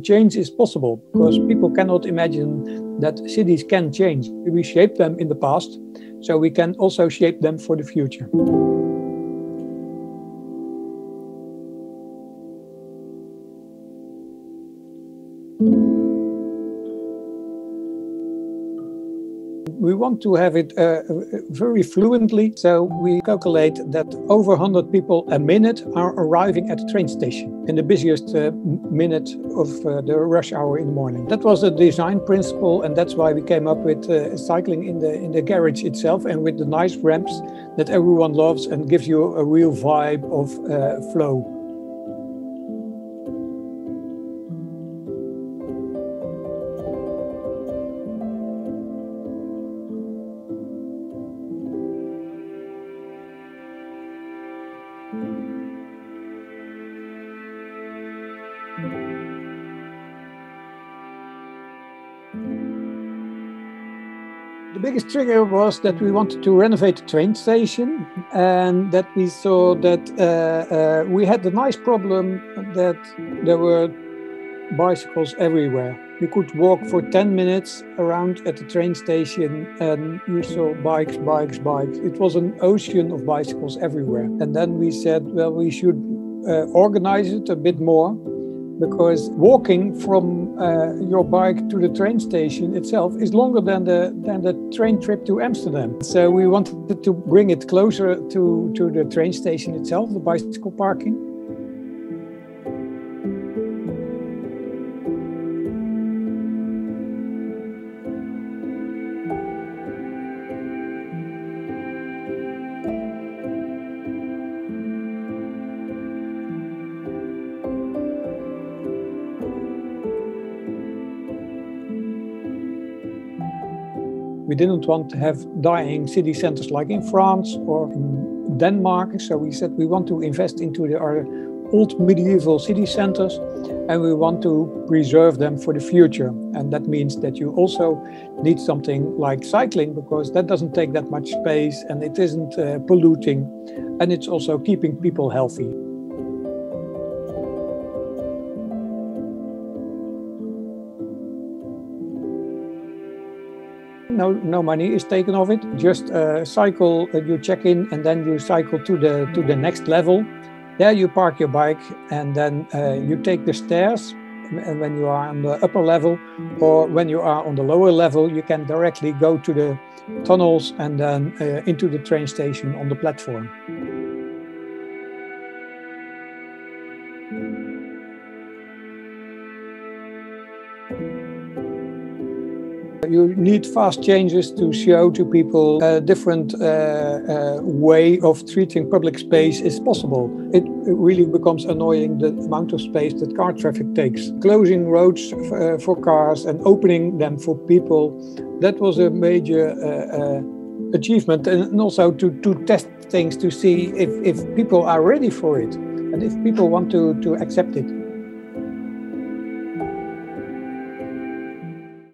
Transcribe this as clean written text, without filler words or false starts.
Change is possible because people cannot imagine that cities can change. We shaped them in the past, so we can also shape them for the future. We want to have it very fluently, so we calculate that over 100 people a minute are arriving at the train station in the busiest minute of the rush hour in the morning. That was the design principle, and that's why we came up with cycling in the garage itself, and with the nice ramps that everyone loves and gives you a real vibe of flow. The biggest trigger was that we wanted to renovate the train station, and that we saw that we had the nice problem that there were bicycles everywhere. You could walk for 10 minutes around at the train station and you saw bikes, bikes, bikes. It was an ocean of bicycles everywhere. And then we said, well, we should organize it a bit more, because walking from your bike to the train station itself is longer than the train trip to Amsterdam. So we wanted to bring it closer to the train station itself, the bicycle parking. We didn't want to have dying city centers like in France or in Denmark. So we said we want to invest into our old medieval city centers, and we want to preserve them for the future. And that means that you also need something like cycling, because that doesn't take that much space and it isn't polluting. And it's also keeping people healthy. No money is taken off it. Just cycle. You check in, and then you cycle to the next level. There you park your bike, and then you take the stairs. And when you are on the upper level, or when you are on the lower level, you can directly go to the tunnels and then into the train station on the platform. You need fast changes to show to people a different way of treating public space is possible. It really becomes annoying, the amount of space that car traffic takes. Closing roads for cars and opening them for people, that was a major achievement. And also to test things, to see if people are ready for it and if people want to accept it.